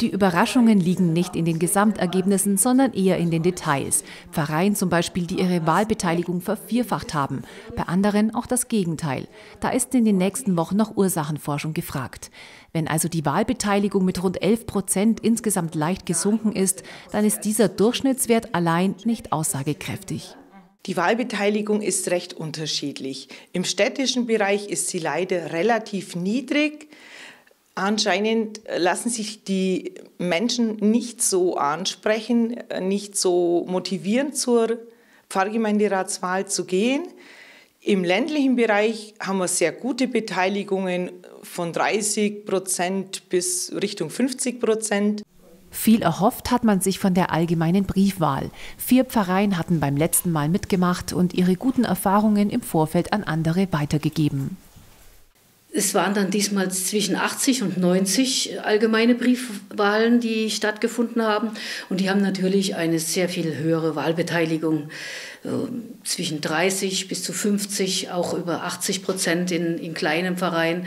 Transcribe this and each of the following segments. Die Überraschungen liegen nicht in den Gesamtergebnissen, sondern eher in den Details. Pfarreien zum Beispiel, die ihre Wahlbeteiligung vervierfacht haben, bei anderen auch das Gegenteil. Da ist in den nächsten Wochen noch Ursachenforschung gefragt. Wenn also die Wahlbeteiligung mit rund 11% insgesamt leicht gesunken ist, dann ist dieser Durchschnittswert allein nicht aussagekräftig. Die Wahlbeteiligung ist recht unterschiedlich. Im städtischen Bereich ist sie leider relativ niedrig. Anscheinend lassen sich die Menschen nicht so ansprechen, nicht so motivieren, zur Pfarrgemeinderatswahl zu gehen. Im ländlichen Bereich haben wir sehr gute Beteiligungen von 30% bis Richtung 50%. Viel erhofft hat man sich von der allgemeinen Briefwahl. 4 Pfarreien hatten beim letzten Mal mitgemacht und ihre guten Erfahrungen im Vorfeld an andere weitergegeben. Es waren dann diesmal zwischen 80 und 90 allgemeine Briefwahlen, die stattgefunden haben. Und die haben natürlich eine sehr viel höhere Wahlbeteiligung, zwischen 30 bis zu 50, auch über 80% in kleinen Vereinen.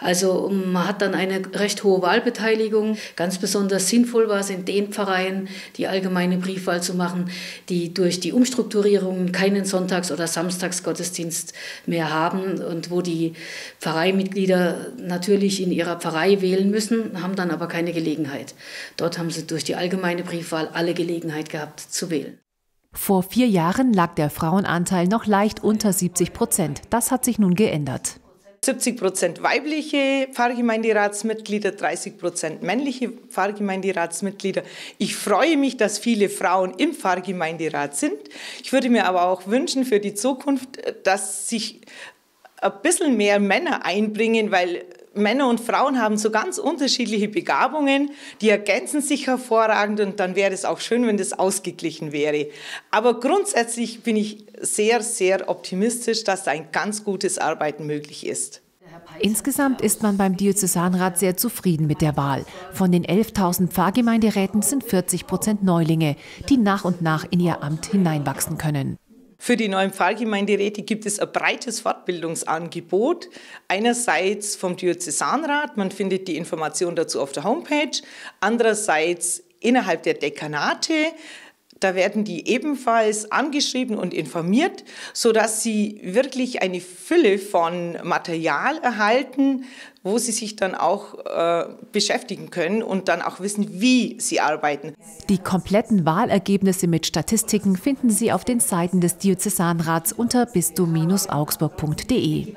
Also man hat dann eine recht hohe Wahlbeteiligung. Ganz besonders sinnvoll war es in den Vereinen, die allgemeine Briefwahl zu machen, die durch die Umstrukturierung keinen Sonntags- oder Samstagsgottesdienst mehr haben und wo die Pfarreimitglieder natürlich in ihrer Pfarrei wählen müssen, haben dann aber keine Gelegenheit. Dort haben sie durch die allgemeine Briefwahl alle Gelegenheit gehabt zu wählen. Vor 4 Jahren lag der Frauenanteil noch leicht unter 70%. Das hat sich nun geändert. 70% weibliche Pfarrgemeinderatsmitglieder, 30% männliche Pfarrgemeinderatsmitglieder. Ich freue mich, dass viele Frauen im Pfarrgemeinderat sind. Ich würde mir aber auch wünschen für die Zukunft, dass sich ein bisschen mehr Männer einbringen, weil Männer und Frauen haben so ganz unterschiedliche Begabungen, die ergänzen sich hervorragend und dann wäre es auch schön, wenn das ausgeglichen wäre. Aber grundsätzlich bin ich sehr, sehr optimistisch, dass da ein ganz gutes Arbeiten möglich ist. Insgesamt ist man beim Diözesanrat sehr zufrieden mit der Wahl. Von den 11.000 Pfarrgemeinderäten sind 40% Neulinge, die nach und nach in ihr Amt hineinwachsen können. Für die neuen Pfarrgemeinderäte gibt es ein breites Fortbildungsangebot. Einerseits vom Diözesanrat, man findet die Information dazu auf der Homepage. Andererseits innerhalb der Dekanate, da werden die ebenfalls angeschrieben und informiert, sodass sie wirklich eine Fülle von Material erhalten, wo sie sich dann auch beschäftigen können und dann auch wissen, wie sie arbeiten. Die kompletten Wahlergebnisse mit Statistiken finden Sie auf den Seiten des Diözesanrats unter bistum-augsburg.de.